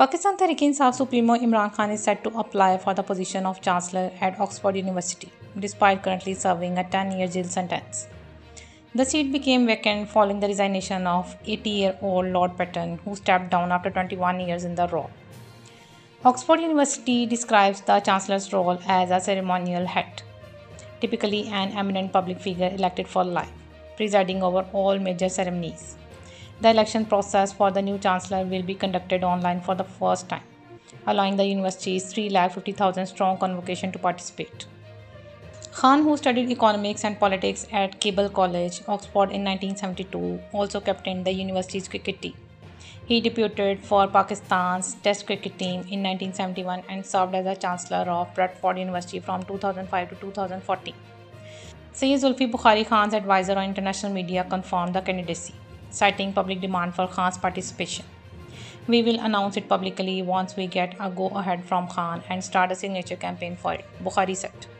Pakistan Tehreek-e-Insaf Supremo Imran Khan is set to apply for the position of Chancellor at Oxford University, despite currently serving a 10-year jail sentence. The seat became vacant following the resignation of 80-year-old Lord Patten, who stepped down after 21 years in the role. Oxford University describes the Chancellor's role as a ceremonial head, typically an eminent public figure elected for life, presiding over all major ceremonies. The election process for the new Chancellor will be conducted online for the first time, allowing the university's 350,000 strong convocation to participate. Khan, who studied economics and politics at Keble College, Oxford in 1972, also captained the university's cricket team. He debuted for Pakistan's Test cricket team in 1971 and served as the Chancellor of Bradford University from 2005 to 2014. Sayyid Zulfi Bukhari, Khan's advisor on international media, confirmed the candidacy, citing public demand for Khan's participation. "We will announce it publicly once we get a go-ahead from Khan and start a signature campaign for it," Bukhari said.